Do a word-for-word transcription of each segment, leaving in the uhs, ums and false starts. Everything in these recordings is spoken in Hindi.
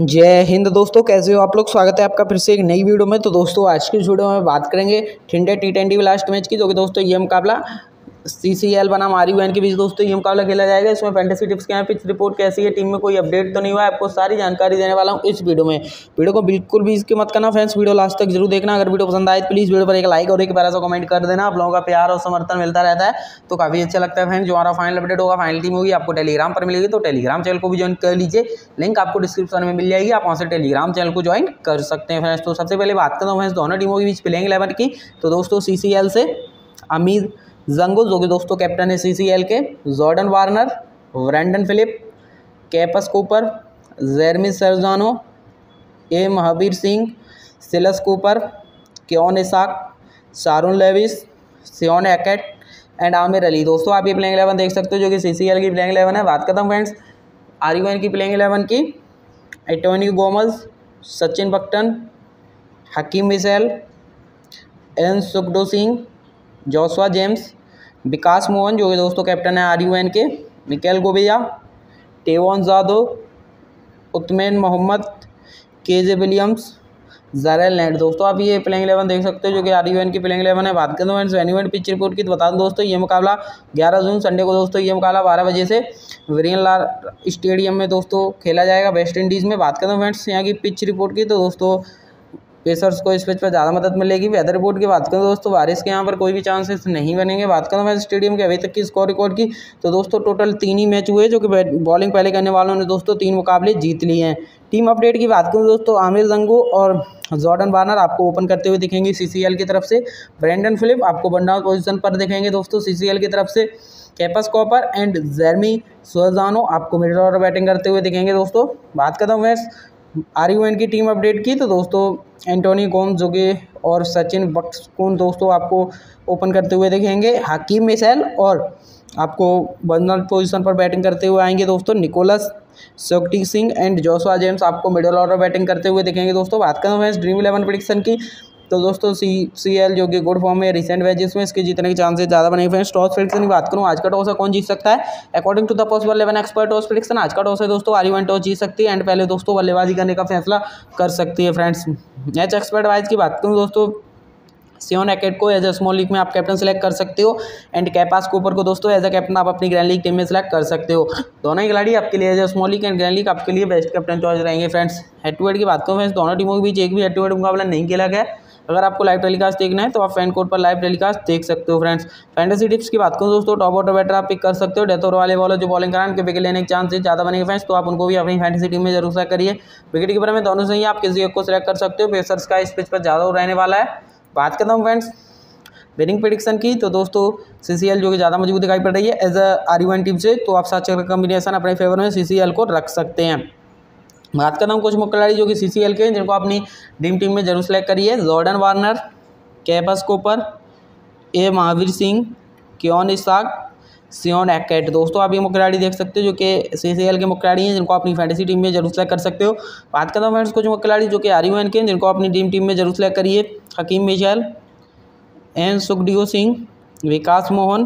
जय हिंद दोस्तों, कैसे हो आप लोग। स्वागत है आपका फिर से एक नई वीडियो में। तो दोस्तों आज की वीडियो में बात करेंगे Trinidad T ten blast match की, जो कि दोस्तों ये मुकाबला सीसीएल बनाम आरयूएन के बीच दोस्तों ये मुकाबला खेला जाएगा। इसमें फैंटेसी टिप्स क्या है, पिच रिपोर्ट कैसी है, टीम में कोई अपडेट तो नहीं हुआ है, आपको सारी जानकारी देने वाला हूँ इस वीडियो में। वीडियो को बिल्कुल भी इसके मत करना फ्रेंड्स, वीडियो लास्ट तक जरूर देखना। अगर वीडियो पसंद आए तो प्लीज़ वीडियो पर एक लाइक और एक प्यारा सा कमेंट कर देना। आप लोगों का प्यार और समर्थन मिलता रहता है तो काफ़ी अच्छा लगता है फ्रेंड्स। जो हमारा फाइनल अपडेट होगा, फाइनल टीम होगी, आपको टेलीग्राम पर मिलेगी, तो टेलीग्राम चैनल को भी ज्वाइन कर लीजिए। लिंक आपको डिस्क्रिप्शन में मिल जाएगी, आप वहाँ से टेलीग्राम चैनल को ज्वाइन कर सकते हैं फ्रेंड्स। तो सबसे पहले बात करता हूँ फ्रेंड्स दोनों टीमों के बीच प्लेइंग इलेवन की। तो दोस्तों सीसीएल से अमीर जंगुल, जो कि दोस्तों कैप्टन है सीसीएल के, Jordan Warner, Brendon Philip, कैपस Cooper, जरमिस सरजानो, M हवीर Singh, Silas Cooper, Ken Isaac, Sharoon Lewis, Sion Hackett and Aamir Ali. दोस्तों आप ये प्लेइंग इलेवन देख सकते हो जो कि सीसीएल की प्लेइंग इलेवन है। बात करता हूँ फ्रेंड्स आरयूएन की प्लेइंग इलेवन की। Antony Gomes, Sachin पक्टन, Hakeem Mitchell, N सुगडो Singh, Joshua James, Vikas Mohan जो कि दोस्तों कैप्टन है आरयूएन के, nickel गोबिया, Tevin Jadav, उत्मेन Mohammed, KJ Williams, जारे लैंड। दोस्तों आप ये प्लेइंग इलेवन देख सकते हो जो कि आरयूएन की प्लेइंग इलेवन है। बात करें friends venue and pitch report की तो बता दूं दोस्तों ये मुकाबला ग्यारह जून संडे को दोस्तों ये मुकाबला बारह बजे से वरेन लाल स्टेडियम में दोस्तों खेला जाएगा वेस्ट इंडीज़ में। बात करें फ्रेंड्स यहाँ की पिच रिपोर्ट की तो दोस्तों पेसर्स को इस पिच पर ज़्यादा मदद मिलेगी। वेदर रिपोर्ट की बात करें दोस्तों बारिश के यहाँ पर कोई भी चांसेस नहीं बनेंगे। बात करें मैं स्टेडियम के अभी तक की स्कोर रिकॉर्ड की तो दोस्तों टोटल तीन ही मैच हुए, जो कि बॉलिंग पहले करने वालों ने दोस्तों तीन मुकाबले जीत लिए हैं। टीम अपडेट की बात करूँ दोस्तों आमिर रंगू और जॉर्डन वार्नर आपको ओपन करते हुए दिखेंगे सीसीएल की तरफ से। ब्रेंडन फिलिप आपको बन डाउन पोजिशन पर दिखेंगे दोस्तों सीसीएल की तरफ से। कैपस कॉपर एंड जरमी सरजानो आपको मिडिल ऑर्डर बैटिंग करते हुए दिखेंगे दोस्तों। बात करता हूँ आरयूएन की टीम अपडेट की तो दोस्तों एंटोनी गोम्स जो कि और सचिन बक्स दोस्तों आपको ओपन करते हुए दिखेंगे। हकीम मिशेल और आपको बर्नर पोजीशन पर बैटिंग करते हुए आएंगे दोस्तों। Nicholas Shakti Singh and Joshua James आपको मिडिल ऑर्डर बैटिंग करते हुए दिखेंगे दोस्तों। बात करें फ्रेंड्स ड्रीम इलेवन प्रेडिक्शन की तो दोस्तों सी सी एल जो कि गुड फॉर्म में रिसेंट मैचेस में इसके जीतने के चांसेस ज़्यादा बने फ्रेंड्स। टॉस प्रेडिक्शन की बात करूँ आज का टॉस है कौन जीत सकता है, according to the possible eleven expert toss prediction आज का टॉस है दोस्तों आरयूएन टॉस जीत सकती है एंड पहले दोस्तों बल्लेबाजी करने का फैसला कर सकती है फ्रेंड्स। मैच एक्सपर्ट वाइज की बात करूँ दोस्तों सियोन हैकेट को एज ए स्मॉल लीग में आप कैप्टन सेलेक्ट कर सकते हो एंड कैपास कूपर को दोस्तों एज ए कैप्टन आप अपनी ग्रैंड लीग टीम में सेलेक्ट कर सकते हो। दोनों ही खिलाड़ी आपके लिए as a small league and grand league आपके लिए बेस्ट कैप्टन चॉइस रहेंगे फ्रेंड्स। हेड टू हेड की बात करूँ फ्रेंड्स दोनों टीमों के बीच एक भी हेड टू हेड मुकाबला नहीं खेला गया। अगर आपको लाइव टेलीकास्ट देखना है तो आप फैन कोड पर लाइव टेलीकास्ट देख सकते हो फ्रेंड्स। फैंटेसी टिप्स की बात करूँ दोस्तों टॉप ऑर्डर बैटर आप पिक कर सकते हो। डेथ ओवर वाले बॉलर जो बॉलिंग कराएं उनके विकेट लेने के चांसेस ज़्यादा बनेंगे फ्रेंड्स, तो आप उनको भी अपनी फैंटेसी टीम में जरूर सेलेक्ट करिए। विकेट कीपर में दोनों से ही आप किसी एक को सेलेक्ट कर सकते हो। पेसर्स का इस पिच पर ज़्यादा रहने वाला है। बात करता हूँ फ्रेंड्स बैटिंग प्रेडिक्शन की तो दोस्तों सीसीएल जो कि ज़्यादा मजबूत दिखाई पड़ रही है एज अ आरयूएन टीम से, तो आप सात का कॉम्बिनेशन अपने फेवर में सीसीएल को रख सकते हैं। बात करता हूँ कुछ मुख्य खिलाड़ी जो कि सीसीएल के हैं जिनको अपनी ड्रीम टीम में जरूर सेलेक्ट करिए। Jordan Warner, कैपस Cooper, M हाविर Singh, Ken Isaac, Sion Hackett. दोस्तों आप ये मुख्य खिलाड़ी देख सकते हो जो कि सीसीएल के मुख्य खिलाड़ी हैं जिनको अपनी फैंटेसी टीम में जरूर सेलेक्ट कर सकते हो। बात करता हूँ फ्रेंड्स कुछ मुख्य खिलाड़ी जो कि आरयूएन के हैं जिनको अपनी ड्रीम टीम में जरूर सेलेक्ट करिए। Hakeem Mitchell, N सुगडियो Singh, Vikas Mohan,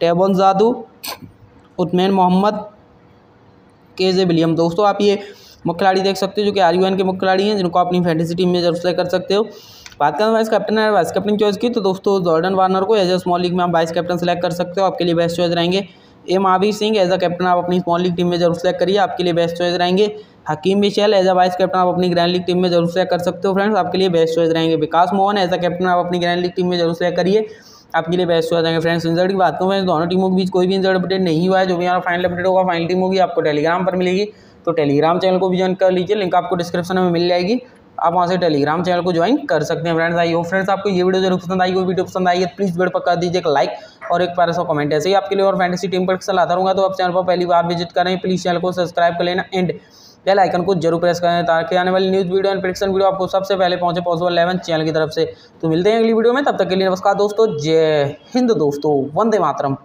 Tevin Jadav, उतमैन Mohammed, KJ William. दोस्तों आप ये मुख्य खिलाड़ी देख सकते हो जो कि आरयूएन के मुख्य खिलाड़ी हैं जिनको अपनी फैंटेसी टीम में जरूर सेलेक्ट कर सकते हो। बात करें वाइस कैप्टन है वाइस कैप्टन चॉइस की तो दोस्तों जॉर्डन वार्नर को एज ए स्मॉल लीग में आप वाइस कैप्टन सेलेक्ट कर सकते हो, आपके लिए बेस्ट चॉइस रहेंगे। M हाविर Singh as a captain आप अपनी स्मॉल लीग टीम में जरूर सेलेक्ट करिए, आपके लिए बेस्ट चॉइस रहेंगे। Hakeem Mitchell as a vice captain आप अपनी ग्रैंड लीग टीम में जरूर सेलेक्ट कर सकते हो फ्रेंड्स, आपके लिए बेस्ट चॉइस रहेंगे। Vikas Mohan as a captain आप अपनी ग्रैंड लीग टीम में जरूर सेलेक्ट करिए, आपके लिए बेस्ट चॉइस रहेंगे फ्रेंड्स। इंजर्ड की बात करूँ फ्रेंड्स दोनों टीमों के बीच कोई भी इंजर्ड अपडेट नहीं हुआ है। जो भी हमारा फाइनल अपडेट होगा फाइनल टीम होगी आपको टेलीग्राम पर मिलेगी, तो टेलीग्राम चैनल को भी ज्वाइन कर लीजिए। लिंक आपको डिस्क्रिप्शन में मिल जाएगी, आप वहाँ से टेलीग्राम चैनल को ज्वाइन कर सकते हैं फ्रेंड्स। आई हो फ्रेंड्स आपको ये वीडियो जरूर पसंद आई हो। वीडियो पसंद आई है प्लीज़ वीडियो पर कर दीजिए एक लाइक और एक प्यारा सा कमेंट। ऐसे ही आपके लिए और फैंटेसी टीम पर लाता रहूँगा, तो आप चैनल पर पहली बार विजिट करें प्लीज़ चैनल को सब्सक्राइब कर लेना एंड बेल आइकन को जरूर प्रेस करें ताकि आने वाली news video and prediction video आपको सबसे पहले पहुँचे पॉसिबल इलेवन चैनल की तरफ से। तो मिलते हैं अगली वीडियो में, तब तक के लिए नमस्कार दोस्तों, जय हिंद दोस्तों, वंदे मातरम।